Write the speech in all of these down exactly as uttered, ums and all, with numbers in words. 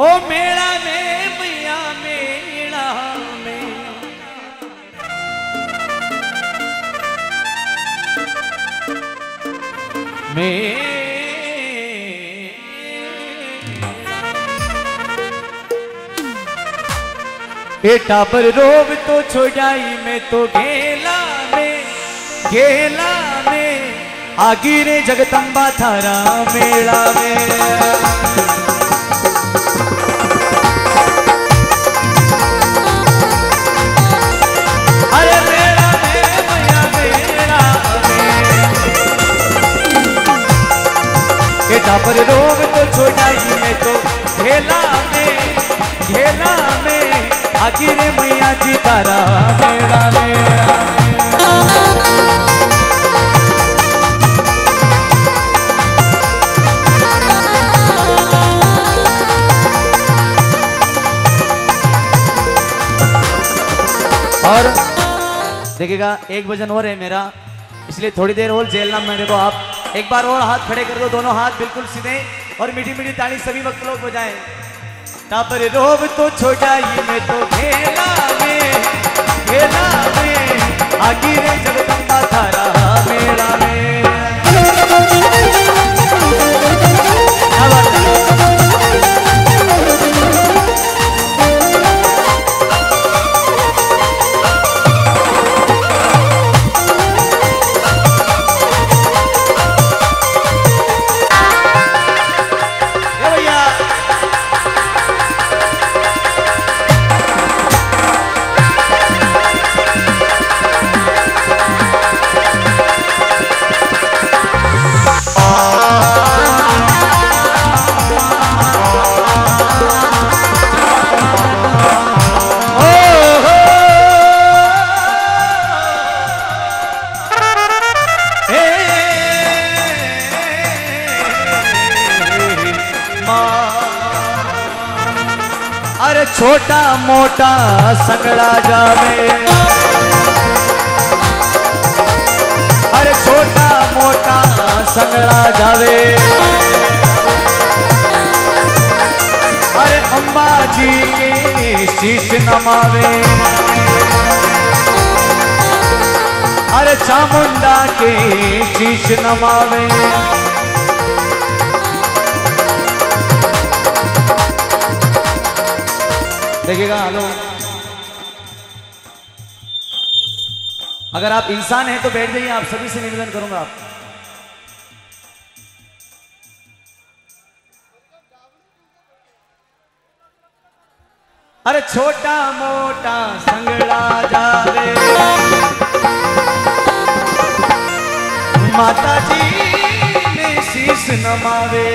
ओ मेला में भैया मेला में बेटा पर रोब तो छोड़ाई में तो गेला में गेला में आगी रे जगदम्बा थारा मेला में। पर रोग तो छोड़ाई में तो घेला में घेला में आखिर मैया जी तारा मेला में। और देखिएगा एक भजन और है मेरा, इसलिए थोड़ी देर और झेलना मेरे को। आप एक बार और हाथ खड़े कर दो, दोनों हाथ बिल्कुल सीधे, और मीठी मीठी ताली सभी वक्त लोग बजाएं। तापर रोब तो छोड़ाई में तो घेला में घेला में आगे रे जगदम्बा थारा मेला में। अरे छोटा मोटा संगड़ा जावे, अरे छोटा मोटा संगड़ा जावे, अरे अम्बा जी के शीश नमावे, अरे चामुंडा के शीश नमावे। देखिएगा हेलो, अगर आप इंसान हैं तो बैठ जाइए, आप सभी से निवेदन करूंगा। आप अरे छोटा मोटा संगड़ा जावे, माता जी ने शीश नमावे,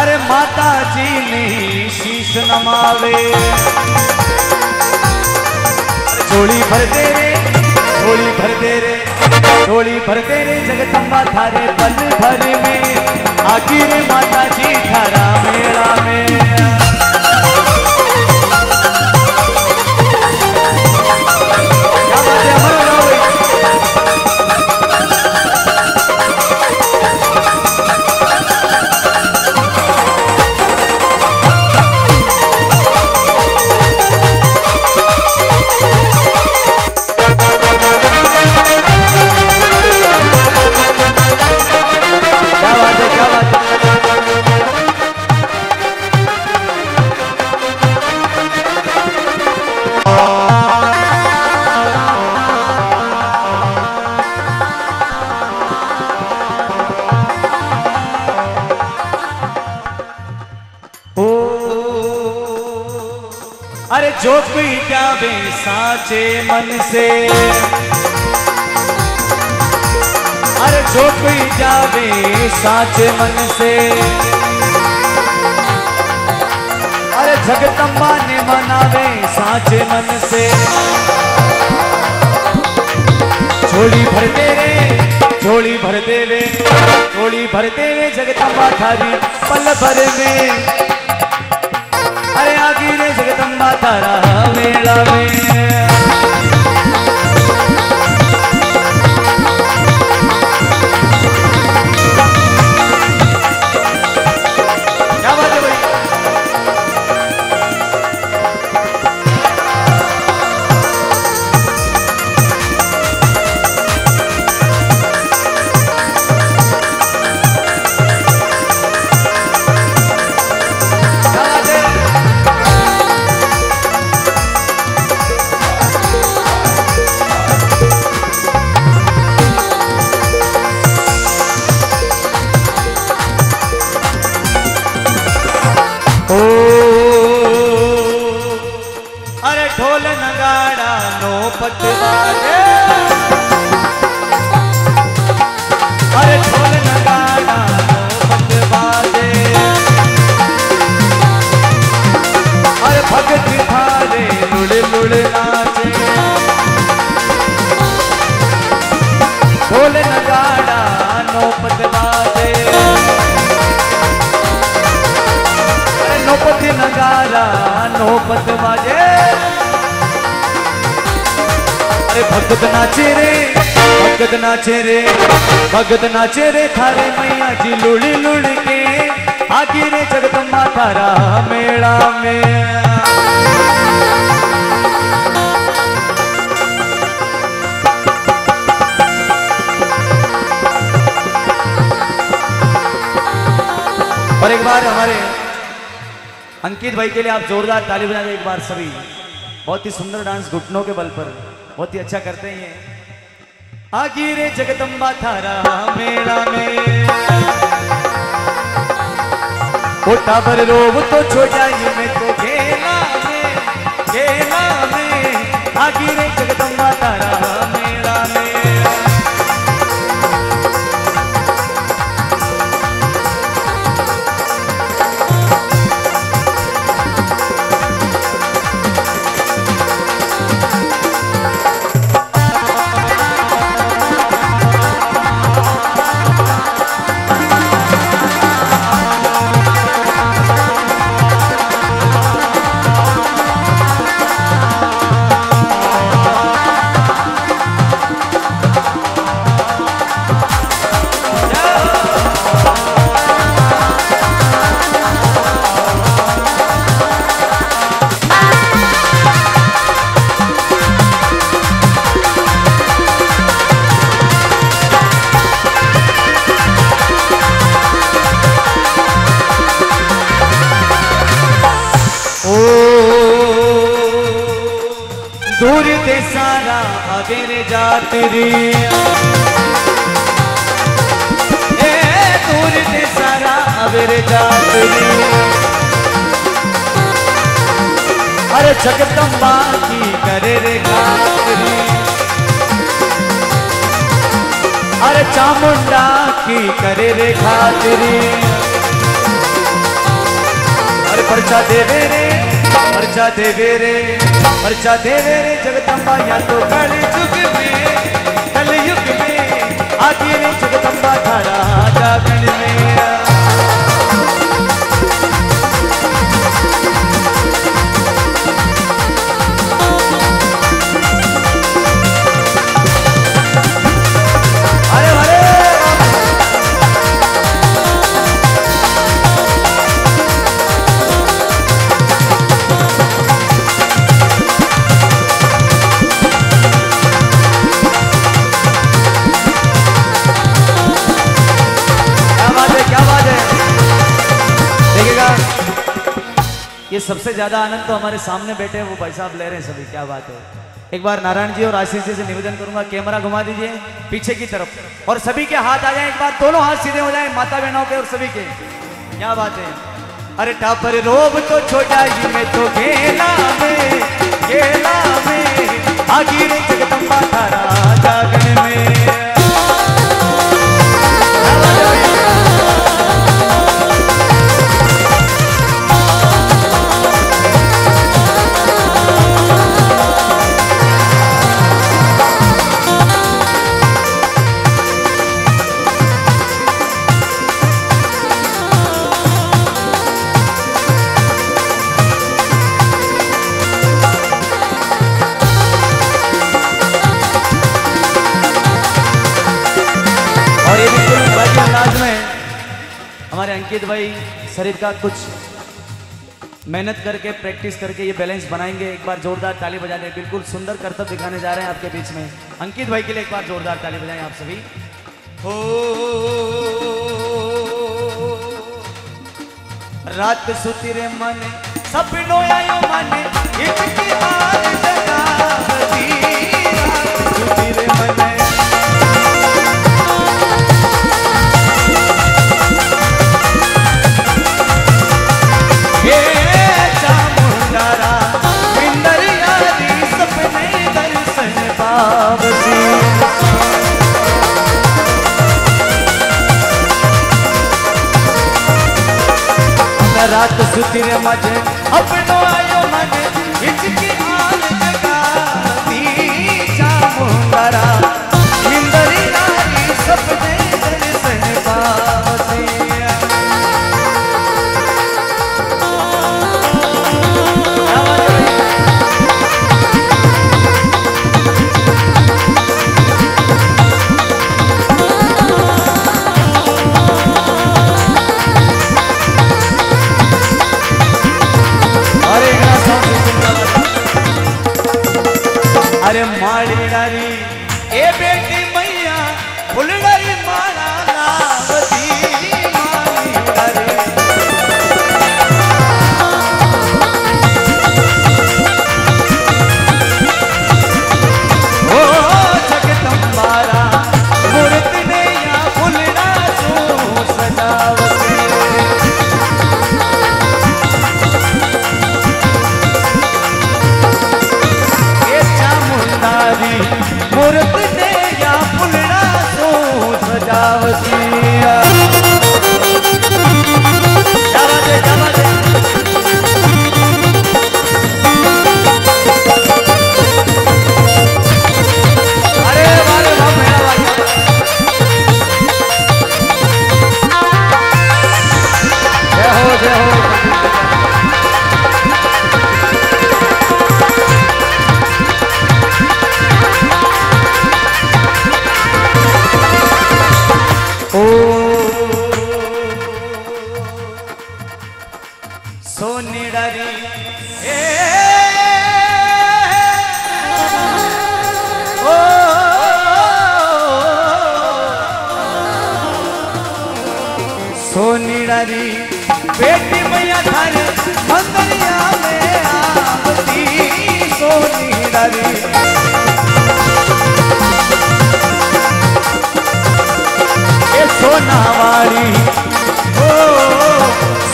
अरे माता जी ने शीश नमावे। झोली भर दे रे झोली भर दे रे झोली भर दे रे जगदम्बा थारे पल भर में आखिर माता जी थारा मेला में। अरे जो कोई प्यावे साचे मन से, अरे जो कोई प्यावे साचे मन से, अरे जगदम्बा ने मनावे साचे मन से। झोली भर दे रे झोली भर दे रे झोली भर दे रे जगदम्बा थारी पल भर में आगे रे जगदम्बा थारा मेला में। દાડા નો પટવારે અરે ઢોલ નગાડા નો પટવારે અરે ભગત ભારે લુડ લુડ નાચે ઢોલ નગાડા નો પટવારે અરે નોપત નગાડા નો પટવારે अरे भगत नाचे रे भगत नाचे रे भगत नाचे रे थारे मैया जी लुड़ी लुड़ के आगे रे जगदम्बा थारा मेला में और एक बार हमारे अंकित भाई के लिए आप जोरदार ताली बजा दें एक बार सभी। बहुत ही सुंदर डांस घुटनों के बल पर बहुत ही अच्छा करते हैं। आगे रे जगदम्बा थारा मेला में वो टाबर रोब तो छोटा ही में तो खेला में खेला में आगे रे जगदम्बा थारा मेला में तेरी ए दूर दे सारा अवेरे जातरी अरे जगदम्बा की करे रे गातरी अरे चामुंडा की करे रे खातरी अरे परचा देवे रे परचा देवे रे परचा देवे रे जगदम्बा या तो कल युग में कल युग में आगे रे जगदम्बा थारा जागरण में ये सबसे ज्यादा आनंद तो हमारे सामने बैठे हैं वो भाई साहब ले रहे हैं सभी। क्या बात है। एक बार नारायण जी और आशीष जी से निवेदन करूंगा कैमरा घुमा दीजिए पीछे की तरफ और सभी के हाथ आ जाए एक बार, दोनों हाथ सीधे हो जाए माता बहनों के और सभी के। क्या बात है। अरे टापर रोब तो छोटा जी में तो गेला में गेला में आगे रे जगदम्बा थारा जागरण में अंकित भाई शरीर का कुछ मेहनत करके प्रैक्टिस करके ये बैलेंस बनाएंगे। एक बार जोरदार ताली बजा दें। बिल्कुल सुंदर करतब दिखाने जा रहे हैं आपके बीच में। अंकित भाई के लिए एक बार जोरदार ताली बजाएं आप सभी। हो रात सुती रे मन सपनो आयो मन इतकी बार जगावती रात सुती रे मन ये चामुंडा रा इंदर यारी सपने सुतिर मजे अपनो आयो मने जिसकी हाल लगा दी चामुंगरा निंदरी नारी सपने दर्शन पावसिया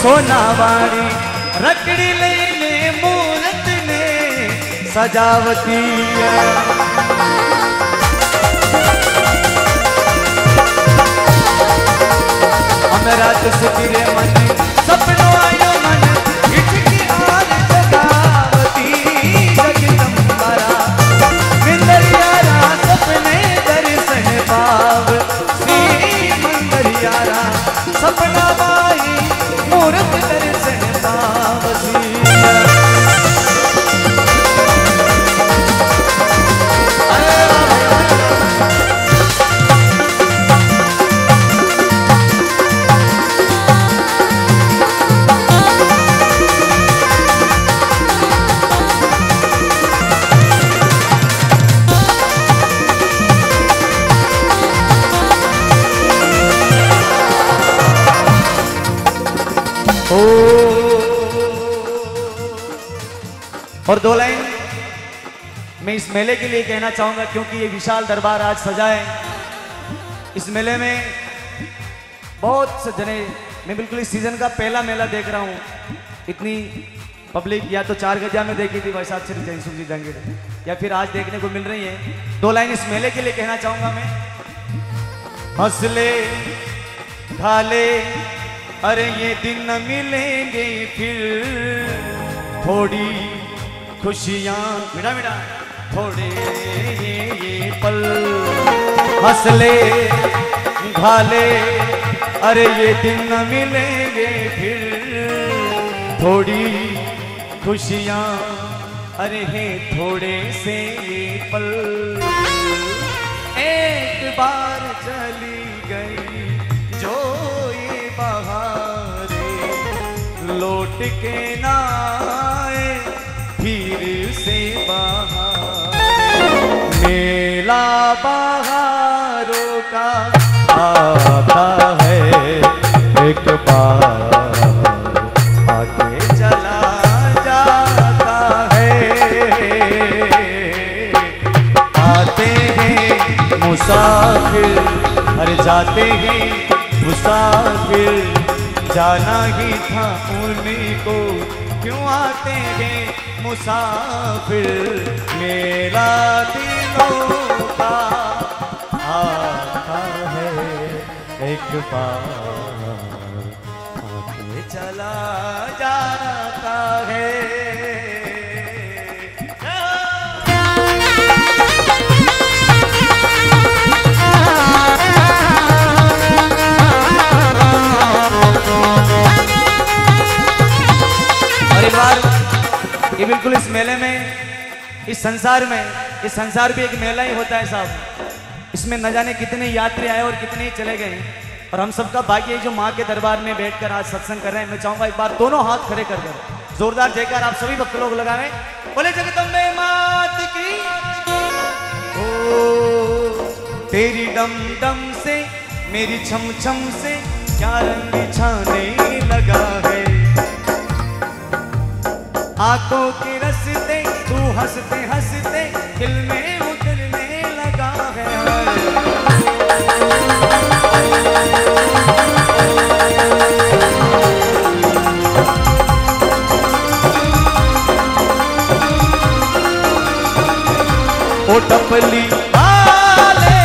सोनावारी रकड़ी लेने मूरत ने सजावती हम रात सुतिरे मन सपनों आयो मन इटकी हाल जगावती जगदम्बरा मंदरियारा सपने दर्शन पाव श्री मंदरियारा सपना मूर्त दर्शन पावसी और दो लाइन मैं इस मेले के लिए कहना चाहूंगा क्योंकि ये विशाल दरबार आज सजा है। इस मेले में बहुत सजने, मैं बिल्कुल इस सीजन का पहला मेला देख रहा हूँ। इतनी पब्लिक या तो चार गजा में देखी थी वैसा श्री जयसुख जी जंगीर या फिर आज देखने को मिल रही है। दो लाइन इस मेले के लिए कहना चाहूंगा मैं। हंसले ढाले अरे ये दिन न मिलेंगे फिर, थोड़ी खुशियाँ मिटा मिटा थोड़े ये ये पल, हंसले ढाले अरे ये दिन न मिलेंगे फिर, थोड़ी खुशियाँ अरे हैं थोड़े से ये पल। एक बार चली गई जो ये बहारें लौट के ना आए फिर से बहार। मेला बहारों का आता है एक बार आके चला जाता है। आते हैं मुसाफिर हर जाते हैं मुसाफिर, जाना ही था उन्हीं को क्यों आते हैं मुसाफिर। मेला दिलों का आता है एक बार आके चला जाता है। ये बिल्कुल इस मेले में, इस संसार में, इस संसार भी एक मेला ही होता है साहब। इसमें न जाने कितने यात्री आए और कितने ही चले गए, और हम सबका भाग्य है जो माँ के दरबार में बैठकर आज सत्संग कर रहे हैं। मैं चाहूंगा एक बार दोनों हाथ खड़े कर कर जोरदार जयकार आप सभी भक्त लोग लगाएं। बोले जगदम्बे मात की ओ। तेरी डम डम से मेरी छम छम से क्या रंग छाने लगा है। आंखों के रस्ते तू हंसते हंसते दिल में उतरने लगा है। ओ टपली वाले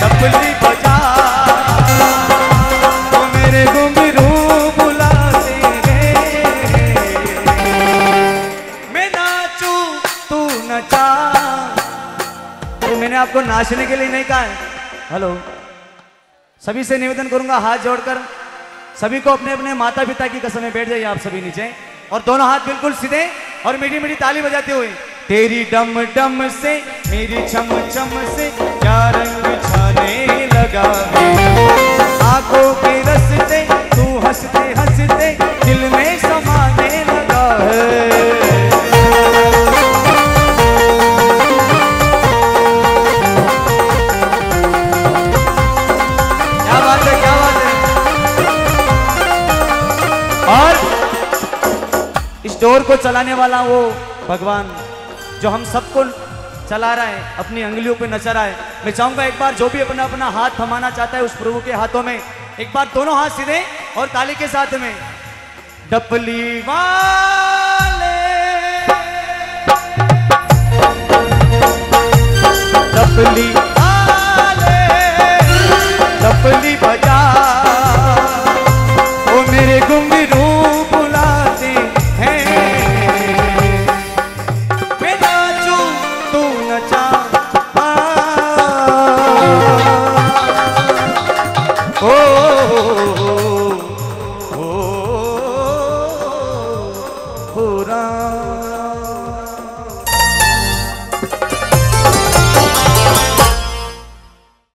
टपली बजा तो मेरे गुम आपको नाचने के लिए नहीं कहा है। हेलो, सभी से निवेदन करूंगा हाथ जोड़कर सभी को अपने अपने माता पिता की कसम में बैठ जाइए आप सभी नीचे, और दोनों हाथ बिल्कुल सीधे और मीठी मीठी ताली बजाते हुए। तेरी डम डम से मेरी चम चम से क्या रंग छाने लगा है। आंखों के रस्ते तू हंसते हंसते दिल में समाने लगा है। जोर को चलाने वाला वो भगवान जो हम सबको चला रहा है, अपनी अंगुलियों पे नचा रहा है। मैं चाहूंगा एक बार जो भी अपना अपना हाथ थमाना चाहता है उस प्रभु के हाथों में एक बार दोनों हाथ सीधे और ताली के साथ में। डपली वाले डपली वाले डपली बजा ओ मेरे गुम oh, oh, oh, oh.